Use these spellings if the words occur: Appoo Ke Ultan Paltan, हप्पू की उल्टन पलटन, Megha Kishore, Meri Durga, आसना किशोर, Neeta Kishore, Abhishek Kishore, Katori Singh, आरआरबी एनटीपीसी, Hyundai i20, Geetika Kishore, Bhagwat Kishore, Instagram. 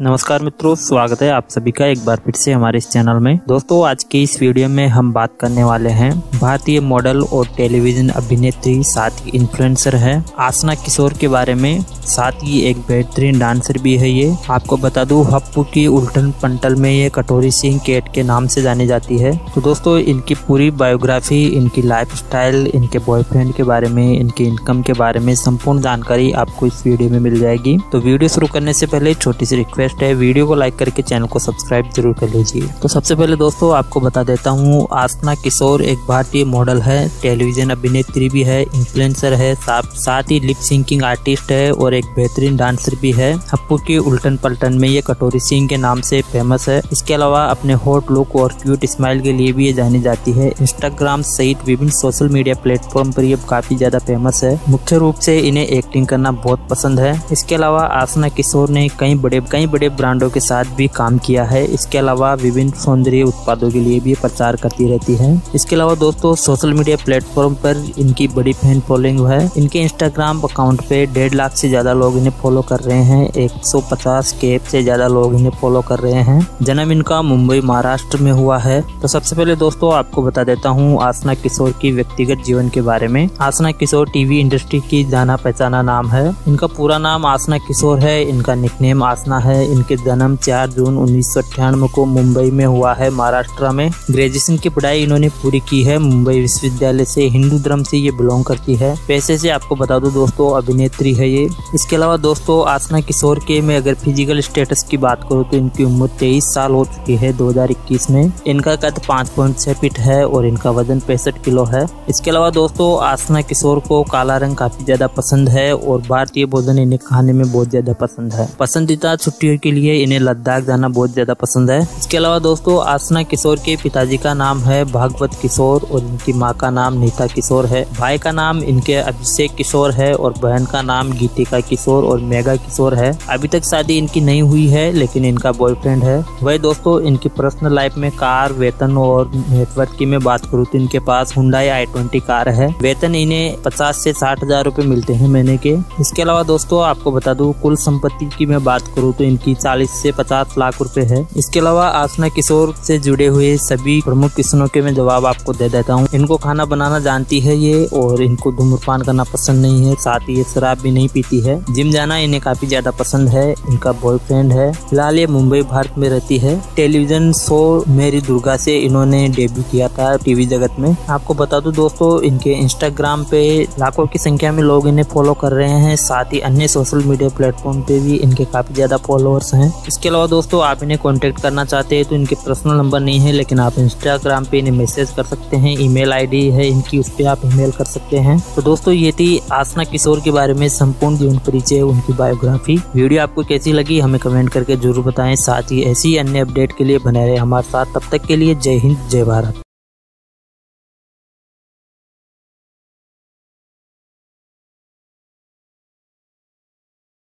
नमस्कार मित्रों, स्वागत है आप सभी का एक बार फिर से हमारे इस चैनल में। दोस्तों, आज की इस वीडियो में हम बात करने वाले हैं भारतीय मॉडल और टेलीविजन अभिनेत्री साथ ही इन्फ्लुएंसर है आसना किशोर के बारे में। साथ ही एक बेहतरीन डांसर भी है ये। आपको बता दूं, हप्पू की उल्टन पलटन में ये कटोरी सिंह कैट के नाम से जानी जाती है। तो दोस्तों, इनकी पूरी बायोग्राफी, इनकी लाइफस्टाइल, इनके बॉयफ्रेंड के बारे में, इनके इनकम के बारे में संपूर्ण जानकारी आपको इस वीडियो में मिल जाएगी। तो वीडियो शुरू करने से पहले छोटी सी रिक्वेस्ट है, वीडियो को लाइक करके चैनल को सब्सक्राइब जरूर कर लीजिए। तो सबसे पहले दोस्तों आपको बता देता हूँ, आसना किशोर एक भारतीय मॉडल है, टेलीविजन अभिनेत्री भी है, इन्फ्लुएंसर है, साथ ही लिप सिंकिंग आर्टिस्ट है और एक बेहतरीन डांसर भी है। अप्पू के उल्टन पलटन में ये कटोरी सिंह के नाम से फेमस है। इसके अलावा अपने हॉट लुक और क्यूट स्माइल के लिए भी ये जानी जाती है। इंस्टाग्राम सहित विभिन्न सोशल मीडिया प्लेटफॉर्म पर ये काफी ज्यादा फेमस है। मुख्य रूप से इन्हें एक्टिंग करना बहुत पसंद है। इसके अलावा आसना किशोर ने कई बड़े ब्रांडों के साथ भी काम किया है। इसके अलावा विभिन्न सौंदर्य उत्पादों के लिए भी प्रचार करती रहती है। इसके अलावा दोस्तों सोशल मीडिया प्लेटफॉर्म पर इनकी बड़ी फैन फॉलोइंग है। इनके इंस्टाग्राम अकाउंट पे 1.5 लाख से ज्यादा लोग इन्हें फॉलो कर रहे हैं। 150 के से ज्यादा लोग इन्हें फॉलो कर रहे हैं। जन्म इनका मुंबई महाराष्ट्र में हुआ है। तो सबसे पहले दोस्तों आपको बता देता हूँ आसना किशोर की व्यक्तिगत जीवन के बारे में। आसना किशोर टीवी इंडस्ट्री की जाना पहचाना नाम है। इनका पूरा नाम आसना किशोर है। इनका निकनेम आसना है। इनके जन्म 4 जून 1998 को मुंबई में हुआ है, महाराष्ट्र में। ग्रेजुएशन की पढ़ाई इन्होंने पूरी की है मुंबई विश्वविद्यालय से। हिंदू धर्म से ये बिलोंग करती है। पैसे से आपको बता दो दोस्तों अभिनेत्री है ये। इसके अलावा दोस्तों आसना किशोर के मैं अगर फिजिकल स्टेटस की बात करूं तो इनकी उम्र 23 साल हो चुकी है 2021 में। इनका कद 5.6 फीट है और इनका वजन 65 किलो है। इसके अलावा दोस्तों आसना किशोर को काला रंग काफी ज्यादा पसंद है और भारतीय भोजन इन्हें खाने में बहुत ज्यादा पसंद है। पसंदीदा छुट्टियों के लिए इन्हें लद्दाख जाना बहुत ज्यादा पसंद है। इसके अलावा दोस्तों आसना किशोर के पिताजी का नाम है भागवत किशोर और इनकी माँ का नाम नीता किशोर है। भाई का नाम इनके अभिषेक किशोर है और बहन का नाम गीतिका किशोर और मेघा किशोर है। अभी तक शादी इनकी नहीं हुई है, लेकिन इनका बॉयफ्रेंड है। वही दोस्तों इनकी पर्सनल लाइफ में कार, वेतन और नेटवर्क की मैं बात करूँ तो इनके पास Hyundai i20 कार है। वेतन इन्हें 50 से 60 हजार रूपए मिलते हैं महीने के। इसके अलावा दोस्तों आपको बता दूं कुल संपत्ति की मैं बात करूँ तो इनकी 40 से 50 लाख रूपए है। इसके अलावा आसना किशोर से जुड़े हुए सभी प्रमुख क्वेश्चनों के मैं जवाब आपको दे देता हूँ। इनको खाना बनाना जानती है ये और इनको धूम्रपान करना पसंद नहीं है। साथ ही ये शराब भी नहीं पीती है। जिम जाना इन्हें काफी ज्यादा पसंद है। इनका बॉयफ्रेंड है। फिलहाल ये मुंबई भारत में रहती है। टेलीविजन शो मेरी दुर्गा से इन्होंने डेब्यू किया था टीवी जगत में। आपको बता दूं दोस्तों इनके इंस्टाग्राम पे लाखों की संख्या में लोग इन्हें फॉलो कर रहे हैं। साथ ही अन्य सोशल मीडिया प्लेटफॉर्म पे भी इनके काफी ज्यादा फॉलोअर्स हैं। इसके अलावा दोस्तों आप इन्हें कॉन्टेक्ट करना चाहते हैं तो इनके पर्सनल नंबर नहीं है, लेकिन आप इंस्टाग्राम पे इन्हें मैसेज कर सकते हैं। ईमेल ID है इनकी, उस पर आप ईमेल कर सकते हैं। तो दोस्तों ये थी आसना किशोर के बारे में संपूर्ण जीवन परिचय, उनकी बायोग्राफी। वीडियो आपको कैसी लगी हमें कमेंट करके जरूर बताएं। साथ ही ऐसी अन्य अपडेट के लिए बने रहे हमारे साथ। तब तक के लिए जय हिंद, जय भारत।